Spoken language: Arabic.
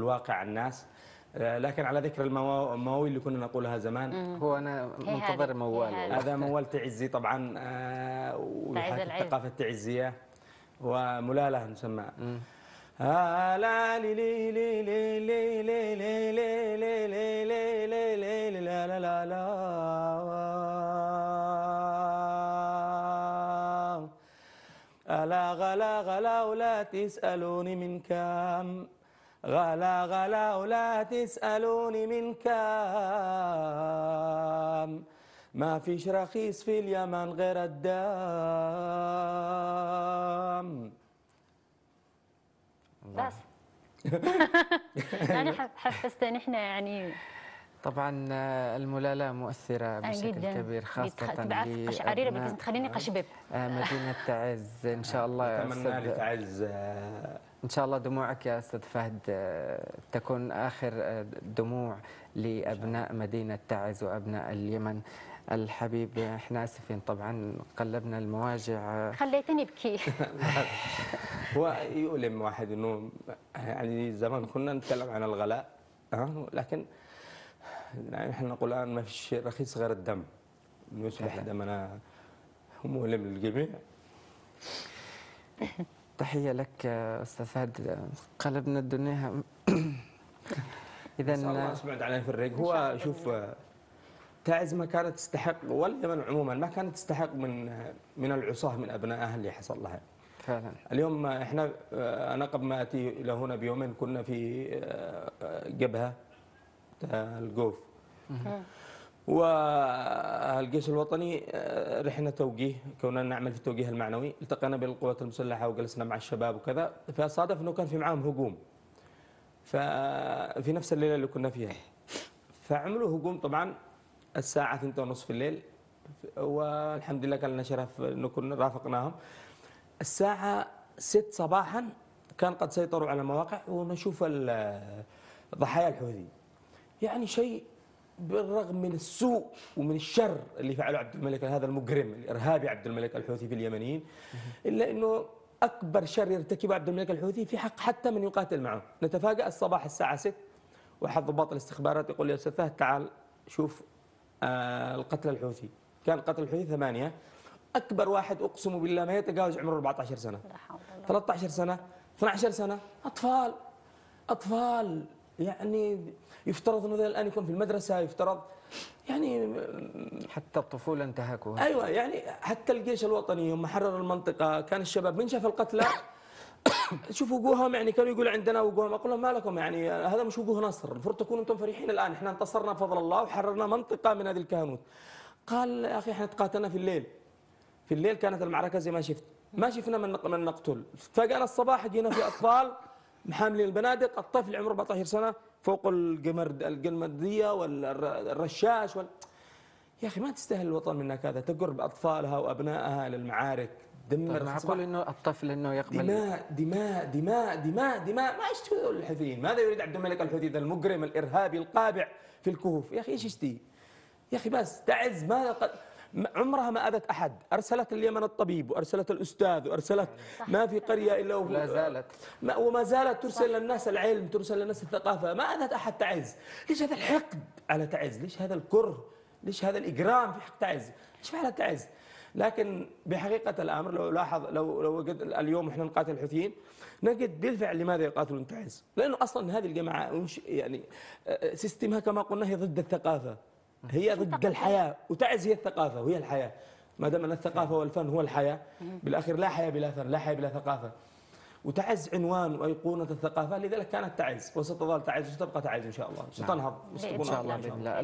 الواقع الناس. لكن على ذكر المواويل اللي كنا نقولها زمان، هو أنا منتظر موال، هذا موال تعزي طبعا، والثقافة التعزية وملاله نسمى. لا لي لي لي لي لي لي لي لي لي لي لي لي لا لا لا لا غلا غلا ولا تسألوني من كام، غلا غلا ولا تسألوني من كام، ما فيش رخيص في اليمن غير الدام. بس يعني حفزتنا احنا يعني. طبعا الملالة مؤثرة بشكل كبير، خاصة لأشعارير بتخليني قشبب مدينة تعز. إن شاء الله أتمنى لتعز، إن شاء الله دموعك يا أستاذ فهد تكون آخر دموع لأبناء مدينة تعز وأبناء اليمن الحبيب. احنا اسفين طبعا قلبنا المواجع، خليتني ابكي. هو يؤلم واحد انه يعني زمان كنا نتكلم عن الغلاء، لكن يعني احنا نقول الان ما فيش رخيص غير الدم، انه يصبح دمنا مؤلم للجميع. تحيه لك استاذ فهد، قلبنا الدنيا. اذا الله يسمعك على الفريق. هو شوف، تعز ما كانت تستحق، واليمن عموما ما كانت تستحق من العصاه من ابنائها اللي حصل لها. فعلا اليوم احنا، انا قبل ما اتي الى هنا بيومين كنا في جبهه الجوف، والجيش الوطني رحنا توجيه، كنا نعمل في التوجيه المعنوي، التقينا بالقوات المسلحه وجلسنا مع الشباب وكذا، فصادف انه كان في معاهم هجوم، ففي نفس الليله اللي كنا فيها فعملوا هجوم طبعا الساعة 2:30 في الليل، والحمد لله كان لنا شرف انه كنا رافقناهم. الساعة 6 صباحا كان قد سيطروا على المواقع، ونشوف ضحايا الحوثي. يعني شيء بالرغم من السوء ومن الشر اللي فعله عبد الملك هذا المجرم الارهابي عبد الملك الحوثي في اليمنيين، الا انه اكبر شر يرتكبه عبد الملك الحوثي في حق حتى من يقاتل معه. نتفاجأ الصباح الساعة 6 واحد ضباط الاستخبارات يقول لي يا استاذ فهد تعال شوف القتلى الحوثي. كان قتل الحوثي 8، أكبر واحد أقسم بالله ما يتجاوز عمره 14 سنة، 13 سنة، 12 سنة، أطفال أطفال. يعني يفترض أنه الآن يكون في المدرسة، يفترض يعني حتى الطفولة انتهكوها. أيوة يعني حتى الجيش الوطني يوم حرر المنطقة كان الشباب من شاف القتلى شوفوا وجوههم، يعني كانوا يقولوا عندنا وجوههم، اقول لهم ما لكم يعني هذا مش وجوه نصر، المفروض تكونوا انتم فرحين الان، احنا انتصرنا بفضل الله وحررنا منطقه من هذه الكهنوت. قال يا اخي احنا تقاتلنا في الليل، في الليل كانت المعركه زي ما شفت، ما شفنا من نقتل. فجأنا الصباح جينا في اطفال محاملين البنادق، الطفل عمره 14 سنه فوق القمرديه والرشاش يا اخي ما تستاهل الوطن منك هذا، تقرب اطفالها وابنائها للمعارك. معقول انه الطفل انه يقبل دماء دماء دماء دماء دماء؟ ما يشتهوا الحوثيين، ماذا يريد عبد الملك الحوثي ذا المجرم الارهابي القابع في الكهوف؟ يا اخي ايش يشتهي؟ يا اخي بس تعز ما عمرها ما اذت احد، ارسلت اليمن الطبيب وارسلت الاستاذ وارسلت ما في قريه الا ولا زالت وما زالت ترسل للناس العلم، ترسل للناس الثقافه، ما اذت احد تعز. ليش هذا الحقد على تعز؟ ليش هذا الكره؟ ليش هذا الاجرام في حق تعز؟ ايش فعلت تعز؟ لكن بحقيقة الأمر لو لاحظ لو اليوم احنا نقاتل الحوثيين نجد بالفعل لماذا يقاتلون تعز؟ لأنه أصلا هذه الجماعة مش يعني سيستمها كما قلنا هي ضد الثقافة، هي ضد الحياة، وتعز هي الثقافة وهي الحياة. ما دام أن الثقافة والفن هو الحياة، بالأخير لا حياة بلا فن، لا حياة بلا ثقافة. وتعز عنوان وأيقونة الثقافة، لذلك كانت تعز وستظل تعز وستبقى تعز إن شاء الله، ستنهض وستكون إن شاء الله بإذن الله.